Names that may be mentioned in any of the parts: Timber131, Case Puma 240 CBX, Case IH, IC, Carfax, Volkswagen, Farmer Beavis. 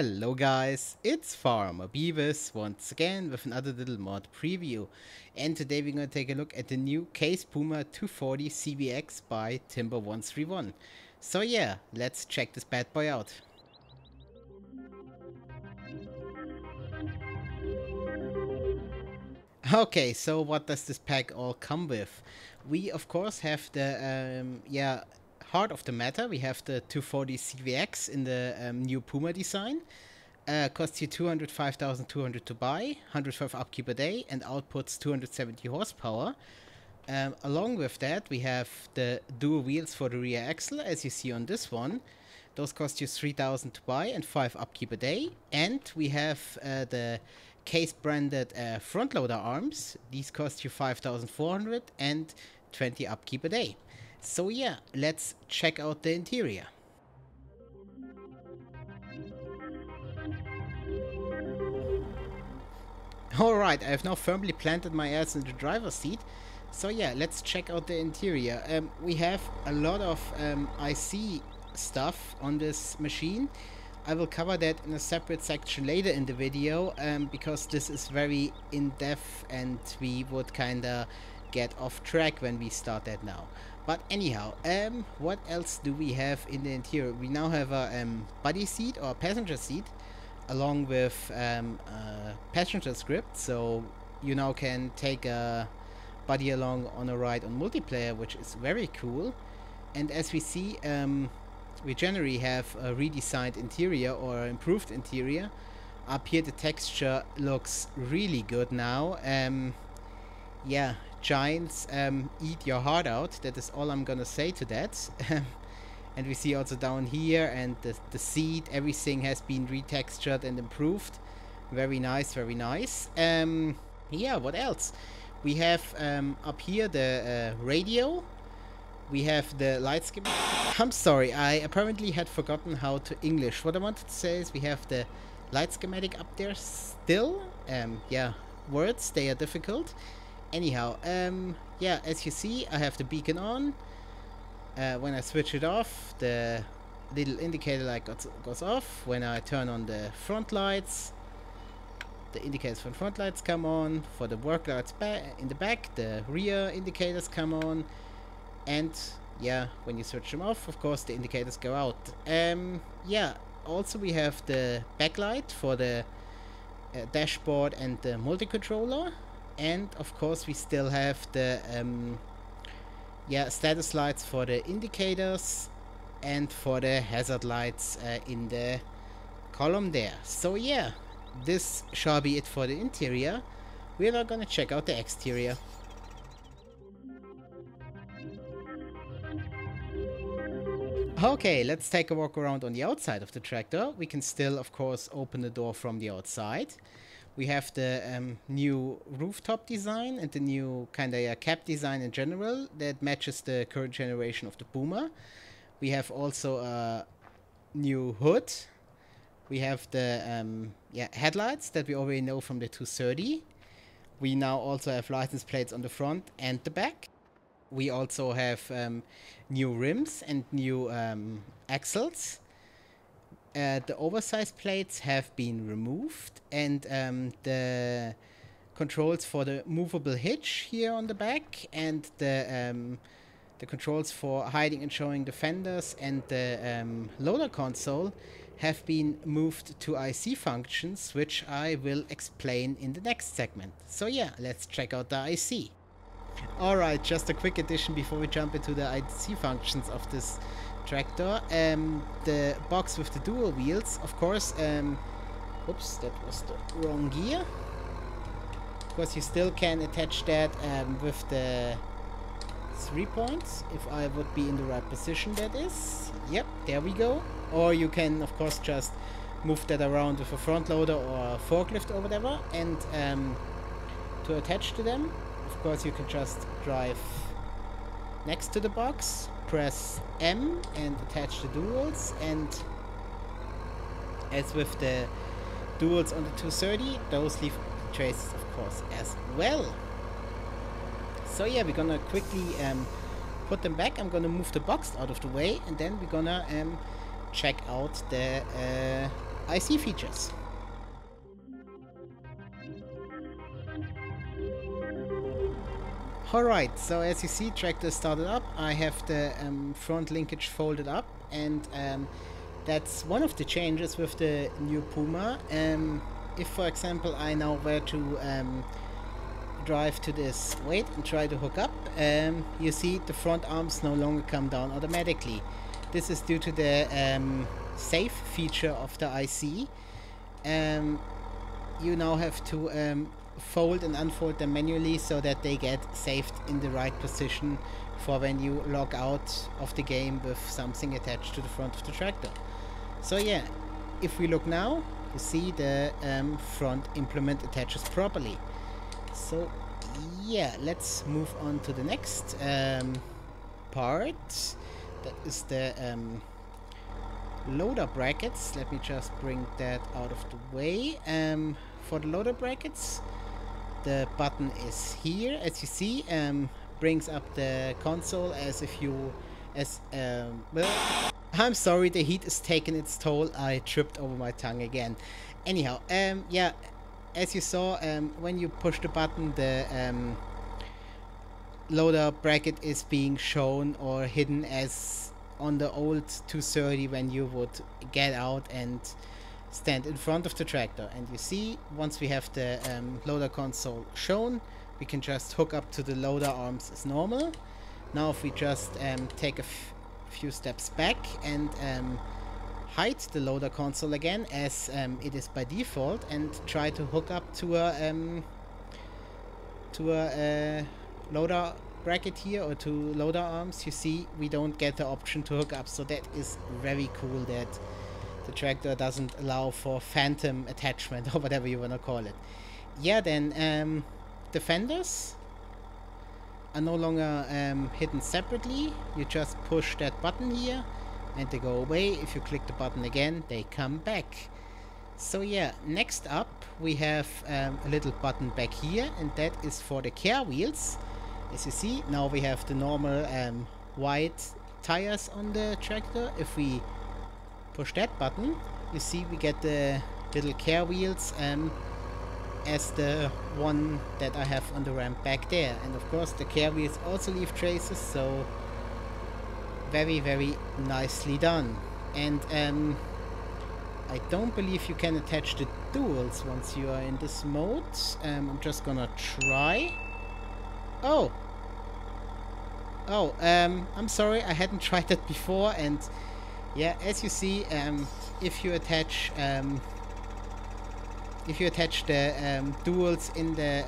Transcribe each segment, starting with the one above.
Hello guys, it's Farmer Beavis once again with another little mod preview, and today we're going to take a look at the new Case Puma 240 CBX by Timber131. So yeah, let's check this bad boy out. Okay, so what does this pack all come with? We of course have the heart of the matter. We have the 240 CBX in the new Puma design. Costs you 205,200 to buy, 105 upkeep a day, and outputs 270 horsepower. Along with that, we have the dual wheels for the rear axle, as you see on this one. Those cost you 3,000 to buy and 5 upkeep a day. And we have the Case branded front loader arms. These cost you 5,400 and 20 upkeep a day. So yeah, let's check out the interior. Alright, I have now firmly planted my ass in the driver's seat. So yeah, let's check out the interior. We have a lot of IC stuff on this machine. I will cover that in a separate section later in the video because this is very in-depth and we would kinda get off track when we start that now. But anyhow, what else do we have in the interior? We now have a body seat or passenger seat along with passenger script, so you now can take a buddy along on a ride on multiplayer, which is very cool. And as we see, we generally have a redesigned interior or improved interior. Up here the texture looks really good now. Yeah, giants, eat your heart out. That is all I'm gonna say to that. And we see also down here and the seat, everything has been retextured and improved. Very nice, very nice. Yeah, what else? We have up here the radio. We have the light skip. I'm sorry, I apparently had forgotten how to English. What I wanted to say is we have the light schematic up there still. Yeah, words, they are difficult. Anyhow, yeah, as you see, I have the beacon on. When I switch it off, the little indicator light goes off. When I turn on the front lights, the indicators for the front lights come on. For the work lights in the back, the rear indicators come on. And yeah, when you switch them off, of course, the indicators go out. Yeah, also we have the backlight for the dashboard and the multi-controller. And of course we still have the status lights for the indicators and for the hazard lights in the column there. So yeah, this shall be it for the interior. We are now gonna check out the exterior. Okay, let's take a walk around on the outside of the tractor. We can still of course open the door from the outside. We have the new rooftop design and the new cap design in general that matches the current generation of the Puma. We have also a new hood. We have the headlights that we already know from the 230. We now also have license plates on the front and the back. We also have new rims and new axles. The oversized plates have been removed, and the controls for the movable hitch here on the back, and the controls for hiding and showing the fenders and the loader console have been moved to IC functions, which I will explain in the next segment. So yeah, let's check out the IC. Alright, just a quick addition before we jump into the IC functions of this tractor. The box with the dual wheels, of course, oops, that was the wrong gear. Of course, you still can attach that with the 3 points, if I would be in the right position, that is. Yep, there we go. Or you can, of course, just move that around with a front loader or a forklift or whatever, and to attach to them. Of course, you can just drive next to the box, press M and attach the duals, and as with the duals on the 230, those leave traces, of course, as well. So yeah, we're gonna quickly put them back. I'm gonna move the box out of the way, and then we're gonna check out the IC features. Alright, so as you see, tractor started up. I have the front linkage folded up, and that's one of the changes with the new Puma. If, for example, I now were to drive to this weight and try to hook up, you see the front arms no longer come down automatically. This is due to the safe feature of the IC. You now have to fold and unfold them manually so that they get saved in the right position for when you log out of the game with something attached to the front of the tractor. So yeah, if we look now, you see the front implement attaches properly. So yeah, let's move on to the next part. That is the loader brackets. Let me just bring that out of the way. For the loader brackets, the button is here, as you see. Brings up the console as if you I'm sorry, the heat is taking its toll. I tripped over my tongue again. Anyhow, yeah, as you saw, when you push the button, the loader bracket is being shown or hidden as on the old 230 when you would get out and stand in front of the tractor. And you see, once we have the loader console shown, we can just hook up to the loader arms as normal. Now if we just take a few steps back and hide the loader console again as it is by default, and try to hook up to a loader bracket here, or to loader arms, you see we don't get the option to hook up. So that is very cool that the tractor doesn't allow for phantom attachment, or whatever you want to call it. Yeah, then the fenders are no longer hidden separately. You just push that button here and they go away. If you click the button again, they come back. So yeah, next up we have a little button back here, and that is for the care wheels. As you see, now we have the normal wide tires on the tractor. If we push that button, you see we get the little care wheels as the one that I have on the ramp back there. And of course the care wheels also leave traces, so very, very nicely done. And I don't believe you can attach the duals once you are in this mode. I'm just gonna try. I'm sorry, I hadn't tried that before. And yeah, as you see, if you attach the duals in the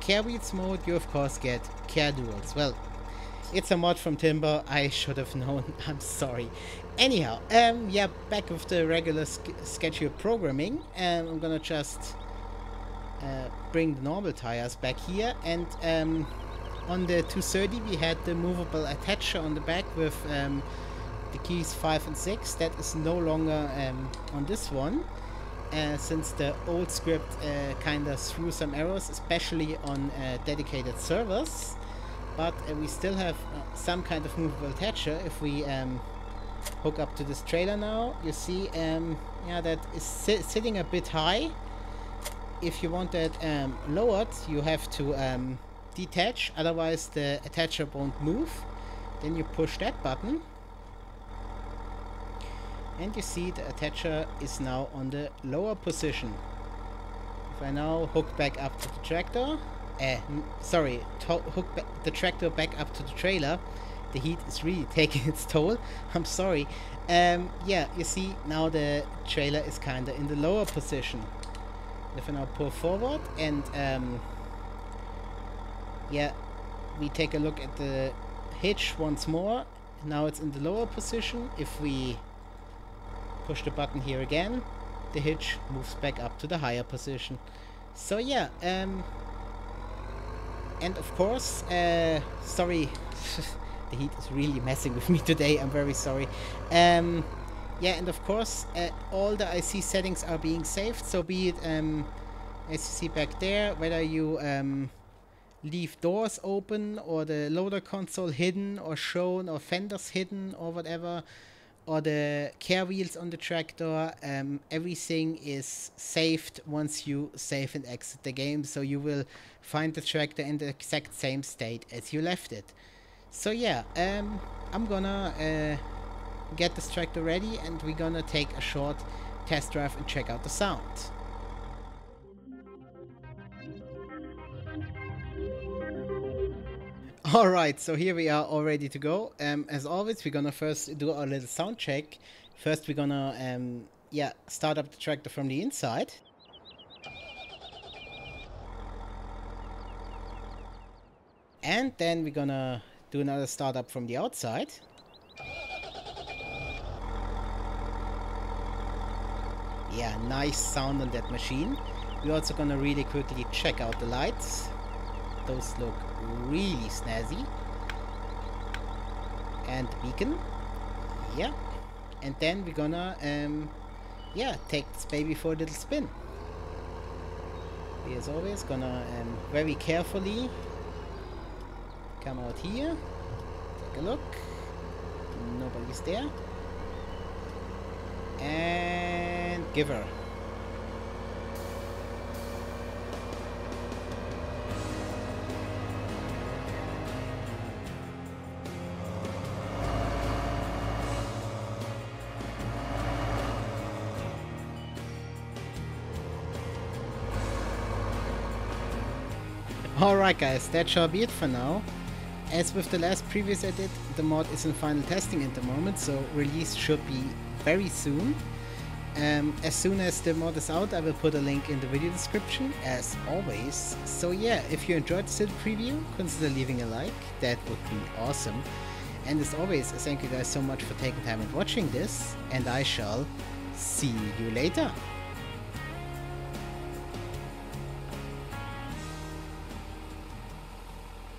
care wheels mode, you of course get care duals. Well, it's a mod from Timber, I should have known, I'm sorry. Anyhow, yeah, back with the regular schedule programming. I'm gonna just bring the normal tires back here, and on the 230 we had the movable attacher on the back with the keys 5 and 6. That is no longer on this one, since the old script kinda threw some errors, especially on dedicated servers. But we still have some kind of movable attacher. If we hook up to this trailer now, you see, yeah, that is sitting a bit high. If you want that lowered, you have to detach, otherwise the attacher won't move. Then you push that button, and you see the attacher is now on the lower position. If I now hook back up to the tractor, hook the tractor back up to the trailer, the heat is really taking its toll, I'm sorry. Yeah, you see now the trailer is kinda in the lower position. If I now pull forward and yeah, we take a look at the hitch once more. Now it's in the lower position. If we push the button here again, the hitch moves back up to the higher position. So yeah, and of course, sorry, the heat is really messing with me today, I'm very sorry. Yeah, and of course, all the IC settings are being saved, so be it, as you see back there, whether you leave doors open, or the loader console hidden, or shown, or fenders hidden, or whatever. or the care wheels on the tractor. Everything is saved once you save and exit the game, so you will find the tractor in the exact same state as you left it. So yeah, I'm gonna get this tractor ready and we're gonna take a short test drive and check out the sound. Alright, so here we are all ready to go. As always, we're gonna first do our little sound check. First we're gonna start up the tractor from the inside. And then we're gonna do another startup from the outside. Yeah, nice sound on that machine. We're also gonna really quickly check out the lights. Those look really snazzy. And beacon, yeah. And then we're gonna take this baby for a little spin. As always, gonna very carefully come out here, take a look. Nobody's there, and give her. Alright guys, that shall be it for now. As with the last previous edit, the mod is in final testing at the moment, so release should be very soon. As soon as the mod is out, I will put a link in the video description, as always. So yeah, if you enjoyed this little preview, consider leaving a like, that would be awesome. And as always, I thank you guys so much for taking time and watching this, and I shall see you later.